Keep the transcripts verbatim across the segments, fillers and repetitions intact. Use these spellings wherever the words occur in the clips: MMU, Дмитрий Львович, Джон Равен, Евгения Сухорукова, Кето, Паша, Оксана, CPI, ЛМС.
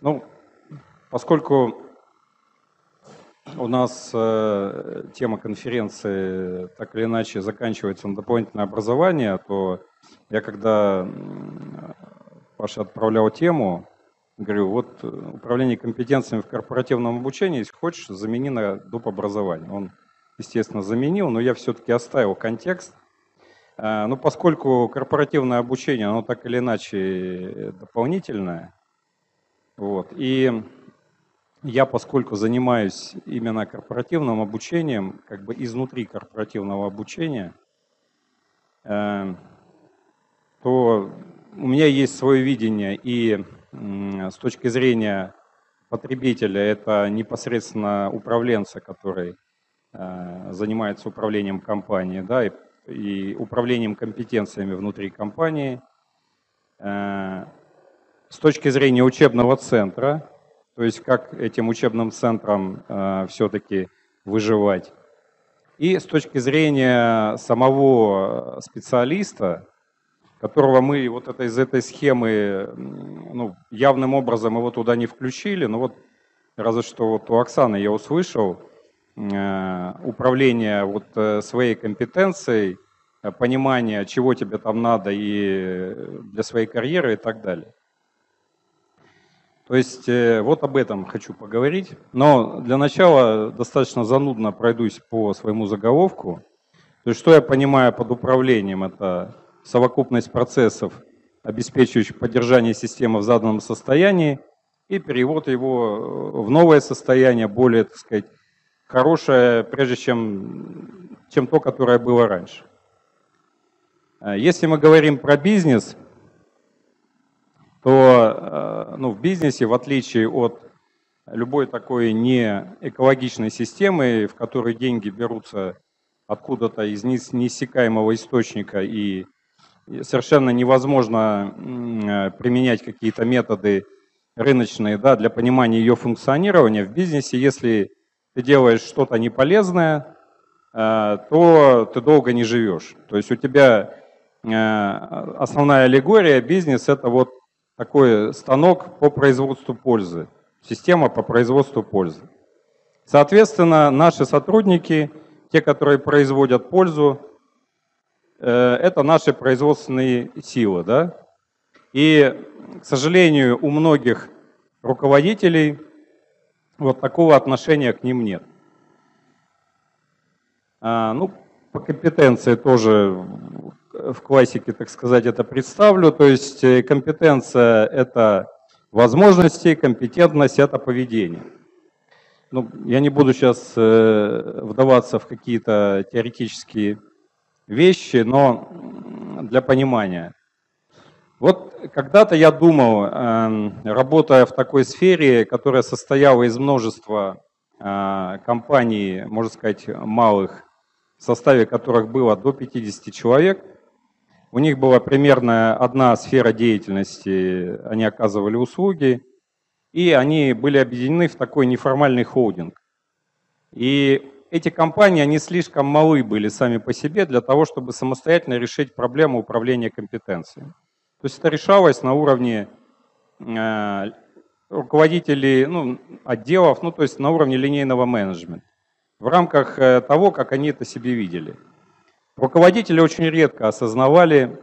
Ну, поскольку у нас э, тема конференции так или иначе заканчивается на дополнительное образование, то я когда Паша отправлял тему, говорю, вот управление компетенциями в корпоративном обучении, если хочешь, замени на доп. Образование. Он, естественно, заменил, но я все-таки оставил контекст. Э, но поскольку корпоративное обучение, оно так или иначе дополнительное, вот, и я, поскольку занимаюсь именно корпоративным обучением, как бы изнутри корпоративного обучения, э, то у меня есть свое видение, и э, с точки зрения потребителя это непосредственно управленца, который э, занимается управлением компанией, да, и, и управлением компетенциями внутри компании, э, с точки зрения учебного центра, то есть как этим учебным центром э, все-таки выживать. И с точки зрения самого специалиста, которого мы вот это, из этой схемы ну, явным образом его туда не включили, но вот разве что вот у Оксаны я услышал э, управление вот своей компетенцией, понимание, чего тебе там надо и для своей карьеры и так далее. То есть вот об этом хочу поговорить, но для начала достаточно занудно пройдусь по своему заголовку. То есть что я понимаю под управлением? Это совокупность процессов, обеспечивающих поддержание системы в заданном состоянии и перевод его в новое состояние, более, так сказать, хорошее, прежде чем, чем то, которое было раньше. Если мы говорим про бизнес, то ну, в бизнесе, в отличие от любой такой неэкологичной системы, в которой деньги берутся откуда-то из неиссякаемого источника и совершенно невозможно применять какие-то методы рыночные, да, для понимания ее функционирования, в бизнесе, если ты делаешь что-то неполезное, то ты долго не живешь. То есть у тебя основная аллегория бизнес – это вот такой станок по производству пользы, система по производству пользы. Соответственно, наши сотрудники, те, которые производят пользу, это наши производственные силы, да? И, к сожалению, у многих руководителей вот такого отношения к ним нет. А, ну, по компетенции тоже в классике, так сказать, это представлю. То есть компетенция – это возможности, компетентность – это поведение. Ну, я не буду сейчас вдаваться в какие-то теоретические вещи, но для понимания. Вот когда-то я думал, работая в такой сфере, которая состояла из множества компаний, можно сказать, малых, в составе которых было до пятидесяти человек. У них была примерно одна сфера деятельности, они оказывали услуги, и они были объединены в такой неформальный холдинг. И эти компании, они слишком малы были сами по себе для того, чтобы самостоятельно решить проблему управления компетенцией. То есть это решалось на уровне э, руководителей, ну, отделов, ну, то есть на уровне линейного менеджмента, в рамках того, как они это себе видели. Руководители очень редко осознавали,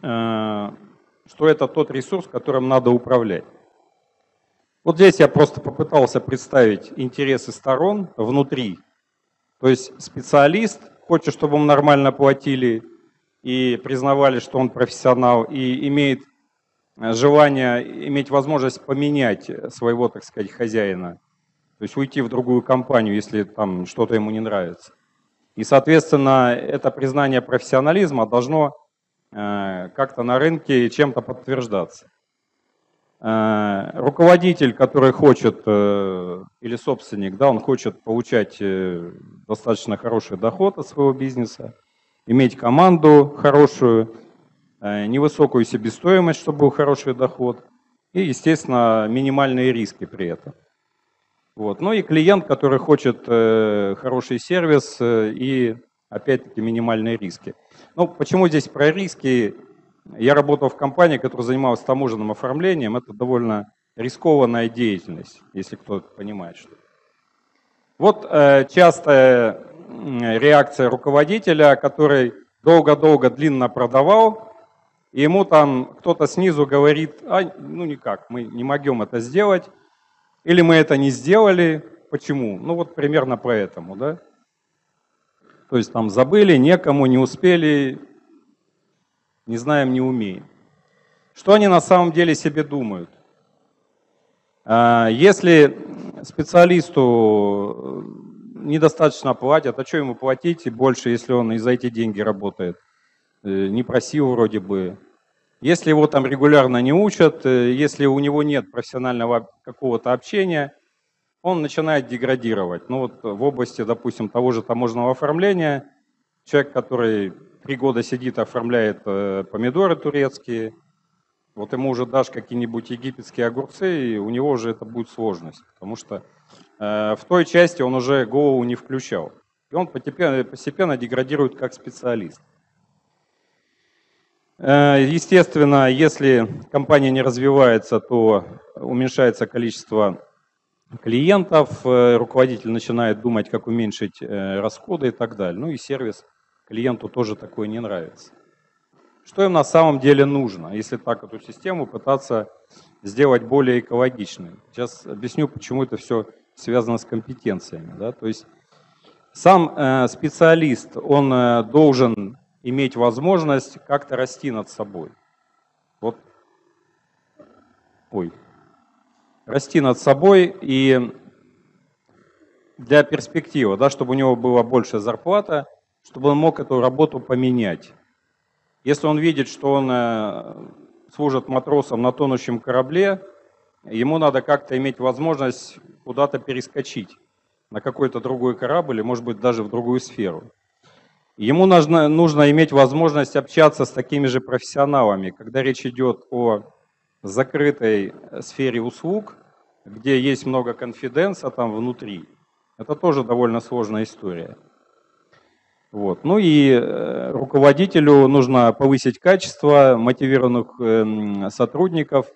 что это тот ресурс, которым надо управлять. Вот здесь я просто попытался представить интересы сторон внутри. То есть специалист хочет, чтобы ему нормально платили и признавали, что он профессионал, и имеет желание, иметь возможность поменять своего, так сказать, хозяина. То есть уйти в другую компанию, если там что-то ему не нравится. И, соответственно, это признание профессионализма должно э, как-то на рынке чем-то подтверждаться. Э, руководитель, который хочет, э, или собственник, да, он хочет получать э, достаточно хороший доход от своего бизнеса, иметь команду хорошую, э, невысокую себестоимость, чтобы был хороший доход, и, естественно, минимальные риски при этом. Вот. Ну и клиент, который хочет э, хороший сервис э, и, опять-таки, минимальные риски. Ну, почему здесь про риски? Я работал в компании, которая занималась таможенным оформлением. Это довольно рискованная деятельность, если кто-то понимает, что. Вот э, частая реакция руководителя, который долго-долго длинно продавал, и ему там кто-то снизу говорит: а, ну никак, мы не могем это сделать, или мы это не сделали, почему? Ну вот примерно поэтому, да? То есть там забыли, некому, не успели, не знаем, не умеем. Что они на самом деле себе думают? Если специалисту недостаточно платят, а что ему платить больше, если он и за эти деньги работает? Не просил вроде бы. Если его там регулярно не учат, если у него нет профессионального какого-то общения, он начинает деградировать. Ну вот в области, допустим, того же таможенного оформления, человек, который три года сидит, оформляет помидоры турецкие, вот ему уже дашь какие-нибудь египетские огурцы, и у него уже это будет сложность, потому что э, в той части он уже голову не включал. И он постепенно, постепенно деградирует как специалист. Э, естественно, если компания не развивается, то уменьшается количество клиентов, э, руководитель начинает думать, как уменьшить э, расходы и так далее. Ну и сервис клиенту тоже такой не нравится. Что им на самом деле нужно, если так эту систему пытаться сделать более экологичной? Сейчас объясню, почему это все связано с компетенциями. Да? То есть сам э, специалист, он э, должен иметь возможность как-то расти над собой. Вот. Ой. Расти над собой и для перспективы, да, чтобы у него была большая зарплата, чтобы он мог эту работу поменять. Если он видит, что он служит матросом на тонущем корабле, ему надо как-то иметь возможность куда-то перескочить на какой-то другой корабль, или, может быть, даже в другую сферу. Ему нужно, нужно иметь возможность общаться с такими же профессионалами. Когда речь идет о закрытой сфере услуг, где есть много конфиденса там внутри, это тоже довольно сложная история. Вот. Ну и руководителю нужно повысить качество мотивированных сотрудников.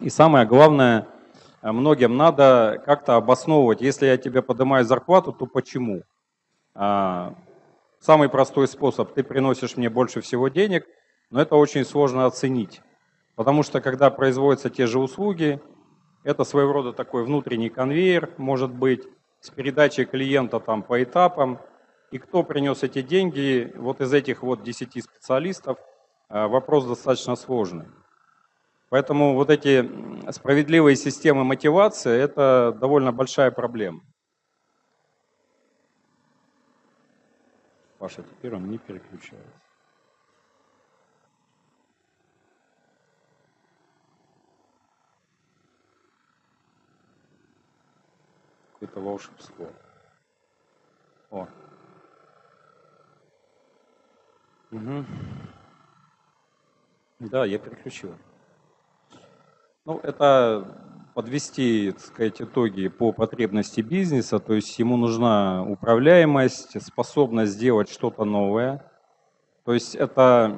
И самое главное, многим надо как-то обосновывать. Если я тебе поднимаю зарплату, то почему? Самый простой способ: ты приносишь мне больше всего денег, но это очень сложно оценить. Потому что когда производятся те же услуги, это своего рода такой внутренний конвейер, может быть, с передачей клиента там по этапам. И кто принес эти деньги, вот из этих вот десяти специалистов, вопрос достаточно сложный. Поэтому вот эти справедливые системы мотивации – это довольно большая проблема. Паша, теперь он не переключается. Какое-то волшебство. О. Угу. Да, я переключил. Ну, это подвести, так сказать, итоги по потребности бизнеса, то есть ему нужна управляемость, способность сделать что-то новое. То есть это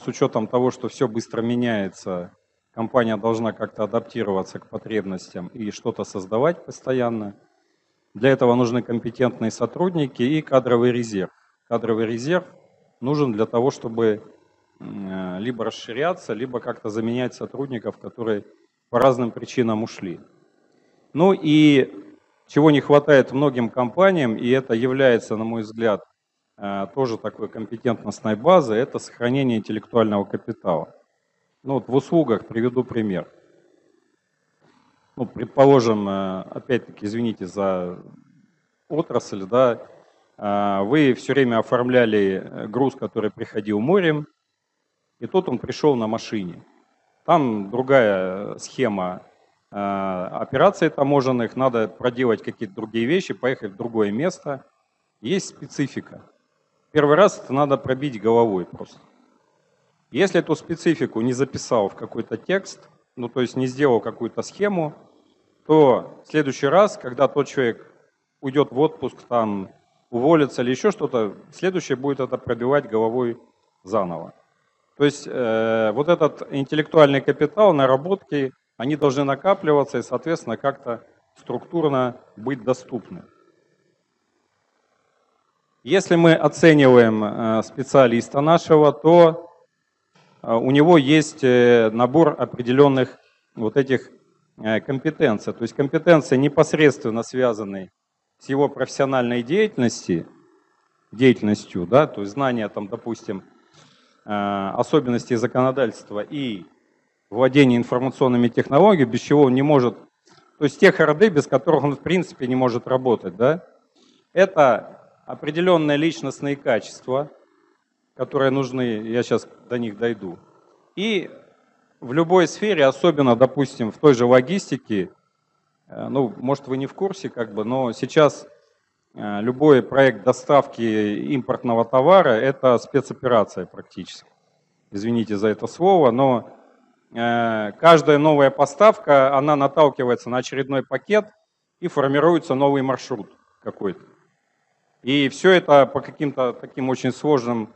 с учетом того, что все быстро меняется, компания должна как-то адаптироваться к потребностям и что-то создавать постоянно. Для этого нужны компетентные сотрудники и кадровый резерв. Кадровый резерв нужен для того, чтобы либо расширяться, либо как-то заменять сотрудников, которые по разным причинам ушли. Ну и чего не хватает многим компаниям, и это является, на мой взгляд, тоже такой компетентностной базой, это сохранение интеллектуального капитала. Ну вот в услугах приведу пример. Ну, предположим, опять-таки, извините за отрасль, да, вы все время оформляли груз, который приходил морем, и тут он пришел на машине. Там другая схема операций таможенных, надо проделать какие-то другие вещи, поехать в другое место. Есть специфика. Первый раз это надо пробить головой просто. Если эту специфику не записал в какой-то текст, ну то есть не сделал какую-то схему, то в следующий раз, когда тот человек уйдет в отпуск, там, уволиться или еще что-то, следующее будет это пробивать головой заново. То есть э, вот этот интеллектуальный капитал, наработки, они должны накапливаться и, соответственно, как-то структурно быть доступны. Если мы оцениваем специалиста нашего, то у него есть набор определенных вот этих компетенций. То есть компетенции, непосредственно связанные с его профессиональной деятельностью, деятельностью, да, то есть знания, там, допустим, особенностей законодательства и владение информационными технологиями, без чего он не может, то есть тех эр дэ, без которых он в принципе не может работать, да, это определенные личностные качества, которые нужны, я сейчас до них дойду. И в любой сфере, особенно, допустим, в той же логистике, ну, может, вы не в курсе, как бы, но сейчас любой проект доставки импортного товара – это спецоперация практически. Извините за это слово, но каждая новая поставка, она наталкивается на очередной пакет и формируется новый маршрут какой-то. И все это по каким-то таким очень сложным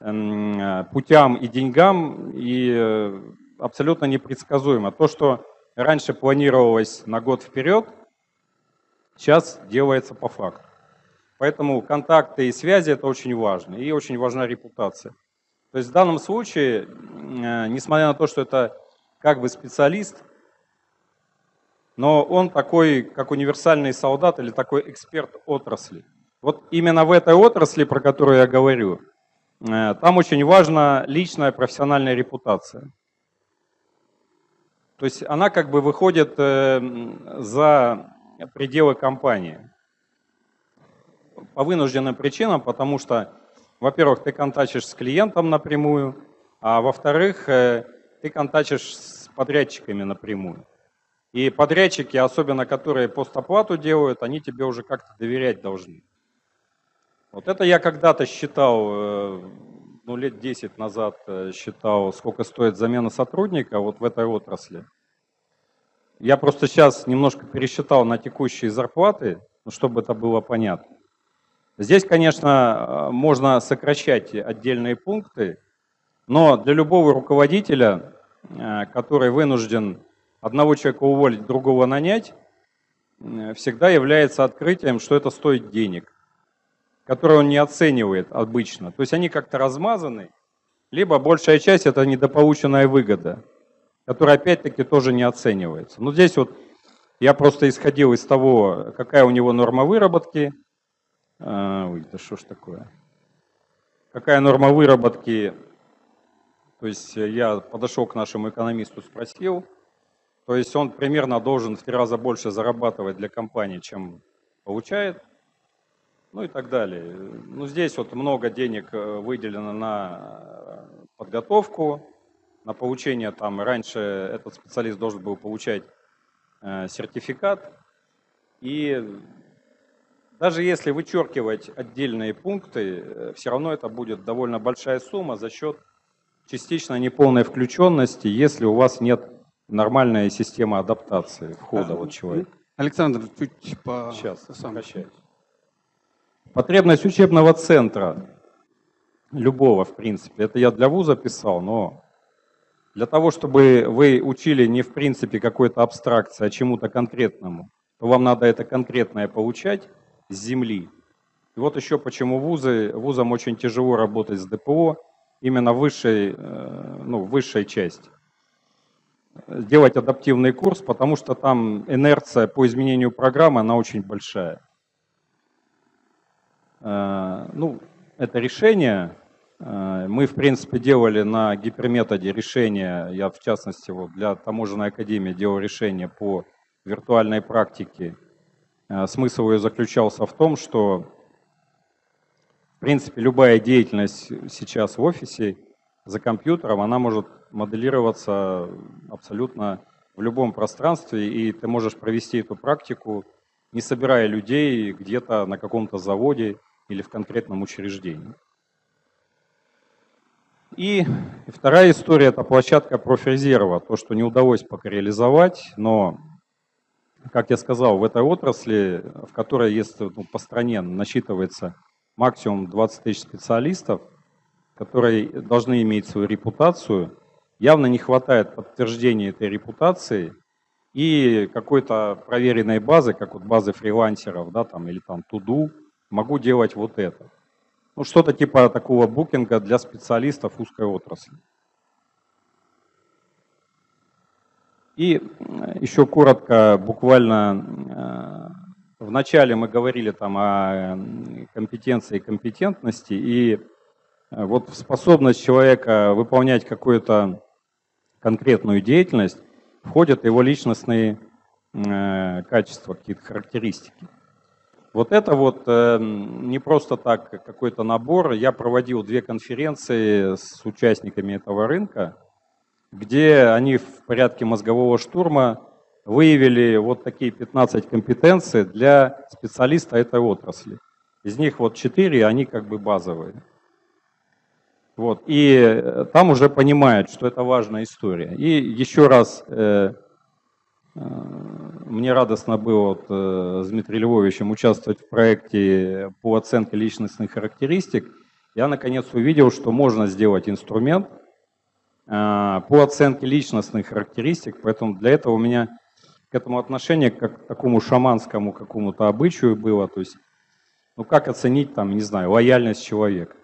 путям и деньгам, и абсолютно непредсказуемо. То, что раньше планировалось на год вперед, сейчас делается по факту. Поэтому контакты и связи – это очень важно, и очень важна репутация. То есть в данном случае, несмотря на то, что это как бы специалист, но он такой, как универсальный солдат или такой эксперт отрасли. Вот именно в этой отрасли, про которую я говорю, там очень важна личная профессиональная репутация. То есть она как бы выходит за пределы компании по вынужденным причинам, потому что, во-первых, ты контачишь с клиентом напрямую, а во-вторых, ты контачишь с подрядчиками напрямую. И подрядчики, особенно которые постоплату делают, они тебе уже как-то доверять должны. Вот это я когда-то считал, ну, лет десять назад считал, сколько стоит замена сотрудника вот в этой отрасли. Я просто сейчас немножко пересчитал на текущие зарплаты, чтобы это было понятно. Здесь, конечно, можно сокращать отдельные пункты, но для любого руководителя, который вынужден одного человека уволить, другого нанять, всегда является открытием, что это стоит денег, которые он не оценивает обычно. То есть они как-то размазаны, либо большая часть – это недополученная выгода, которая опять-таки тоже не оценивается. Но здесь вот я просто исходил из того, какая у него норма выработки. Ой, да что ж такое? Какая норма выработки? То есть я подошел к нашему экономисту, спросил. То есть он примерно должен в три раза больше зарабатывать для компании, чем получает. Ну и так далее. Ну, здесь вот много денег выделено на подготовку, на получение, там раньше этот специалист должен был получать сертификат. И даже если вычеркивать отдельные пункты, все равно это будет довольно большая сумма за счет частично неполной включенности, если у вас нет нормальной системы адаптации входа вот человека. Александр, чуть по... Сейчас, прощаюсь. Потребность учебного центра, любого в принципе, это я для вуза писал, но для того, чтобы вы учили не в принципе какой-то абстракции, а чему-то конкретному, то вам надо это конкретное получать с земли. И вот еще почему вузы, вузам очень тяжело работать с дэ пэ о, именно высшей, ну, высшей части. Сделать адаптивный курс, потому что там инерция по изменению программы, она очень большая. Ну, это решение, мы, в принципе, делали на гиперметоде решение, я, в частности, вот для таможенной академии делал решение по виртуальной практике. Смысл ее заключался в том, что, в принципе, любая деятельность сейчас в офисе за компьютером, она может моделироваться абсолютно в любом пространстве, и ты можешь провести эту практику, не собирая людей где-то на каком-то заводе или в конкретном учреждении. И вторая история – это площадка профрезерва, то, что не удалось пока реализовать, но, как я сказал, в этой отрасли, в которой есть, ну, по стране насчитывается максимум двадцать тысяч специалистов, которые должны иметь свою репутацию, явно не хватает подтверждения этой репутации и какой-то проверенной базы, как вот базы фрилансеров, да, там, или там to-do, могу делать вот это. Ну, что-то типа такого букинга для специалистов узкой отрасли. И еще коротко, буквально в начале мы говорили там о компетенции и компетентности, и вот способность человека выполнять какую-то конкретную деятельность входят его личностные э, качества, какие-то характеристики. Вот это вот э, не просто так какой-то набор. Я проводил две конференции с участниками этого рынка, где они в порядке мозгового штурма выявили вот такие пятнадцать компетенций для специалиста этой отрасли. Из них вот четыре, они как бы базовые. Вот. И там уже понимают, что это важная история. И еще раз, э, э, мне радостно было вот, э, с Дмитрием Львовичем участвовать в проекте по оценке личностных характеристик. Я наконец увидел, что можно сделать инструмент э, по оценке личностных характеристик, поэтому для этого у меня к этому отношение как к такому шаманскому какому-то обычаю было. То есть, ну как оценить, там, не знаю, лояльность человека?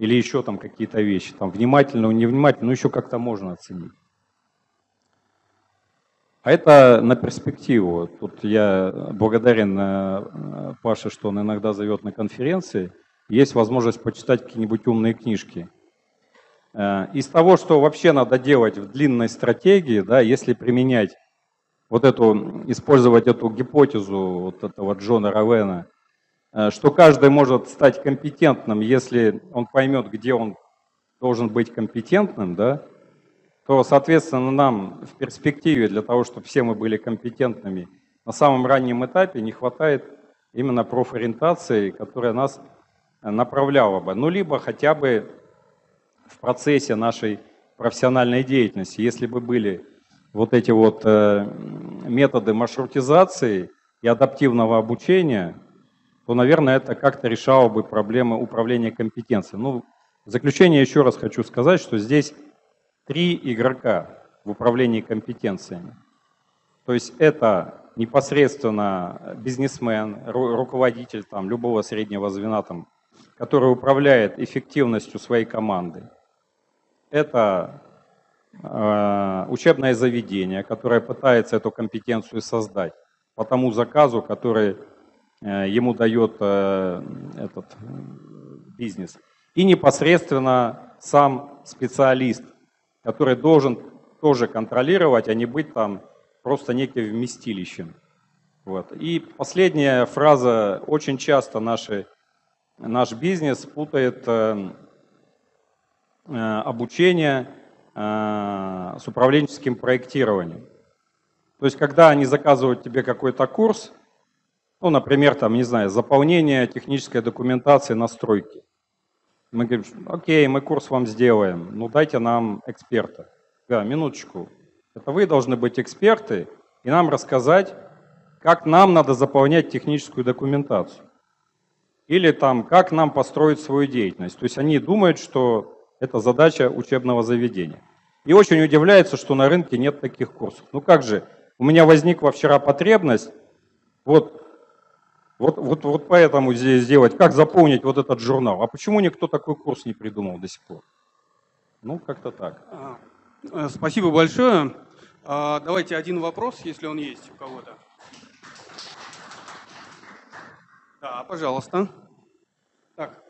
Или еще там какие-то вещи, там внимательно, невнимательно, ну еще как-то можно оценить. А это на перспективу. Тут я благодарен Паше, что он иногда зовет на конференции. Есть возможность почитать какие-нибудь умные книжки. Из того, что вообще надо делать в длинной стратегии, да, если применять вот эту, использовать эту гипотезу вот этого Джона Равена, что каждый может стать компетентным, если он поймет, где он должен быть компетентным, да, то, соответственно, нам в перспективе для того, чтобы все мы были компетентными, на самом раннем этапе не хватает именно профориентации, которая нас направляла бы. Ну, либо хотя бы в процессе нашей профессиональной деятельности, если бы были вот эти вот методы маршрутизации и адаптивного обучения, то, наверное, это как-то решало бы проблемы управления компетенцией. Ну, в заключение еще раз хочу сказать, что здесь три игрока в управлении компетенциями. То есть это непосредственно бизнесмен, ру руководитель там, любого среднего звена, там, который управляет эффективностью своей команды. Это э, учебное заведение, которое пытается эту компетенцию создать по тому заказу, который ему дает э, этот бизнес. И непосредственно сам специалист, который должен тоже контролировать, а не быть там просто неким вместилищем. Вот. И последняя фраза. Очень часто наши, наш бизнес путает э, обучение э, с управленческим проектированием. То есть, когда они заказывают тебе какой-то курс, ну, например, там, не знаю, заполнение технической документации на стройке. Мы говорим, окей, мы курс вам сделаем, ну дайте нам эксперта. Да, минуточку. Это вы должны быть эксперты и нам рассказать, как нам надо заполнять техническую документацию. Или там, как нам построить свою деятельность. То есть они думают, что это задача учебного заведения. И очень удивляются, что на рынке нет таких курсов. Ну как же, у меня возникла вчера потребность, вот, Вот, вот, вот поэтому здесь сделать, как заполнить вот этот журнал. А почему никто такой курс не придумал до сих пор? Ну, как-то так. Спасибо большое. Давайте один вопрос, если он есть у кого-то. Да, пожалуйста. Так.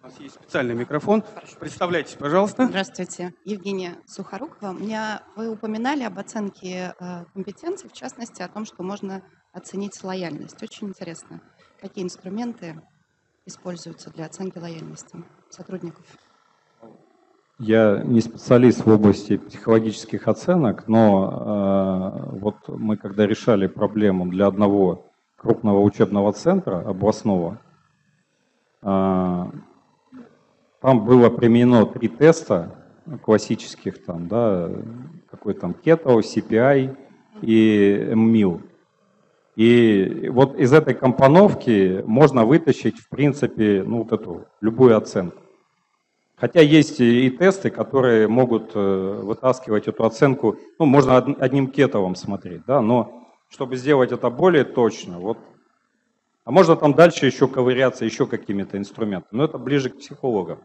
У нас есть специальный микрофон. Хорошо. Представляйтесь, пожалуйста. Здравствуйте. Евгения Сухорукова. У меня, вы упоминали об оценке компетенций, в частности, о том, что можно оценить лояльность. Очень интересно, какие инструменты используются для оценки лояльности сотрудников? Я не специалист в области психологических оценок, но э, вот мы когда решали проблему для одного крупного учебного центра областного, э, там было применено три теста классических, там, да, какой там Кето, си пи ай и эм эм ю. И вот из этой компоновки можно вытащить, в принципе, ну, вот эту любую оценку. Хотя есть и тесты, которые могут вытаскивать эту оценку, ну, можно одним кетовым смотреть, да, но чтобы сделать это более точно, вот. А можно там дальше еще ковыряться, еще какими-то инструментами, но это ближе к психологам.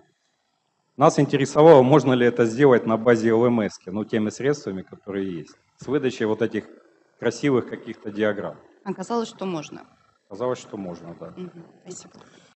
Нас интересовало, можно ли это сделать на базе эл эм эс, ну, теми средствами, которые есть, с выдачей вот этих красивых каких-то диаграмм. Оказалось, что можно. Оказалось, что можно, да. Угу. Спасибо.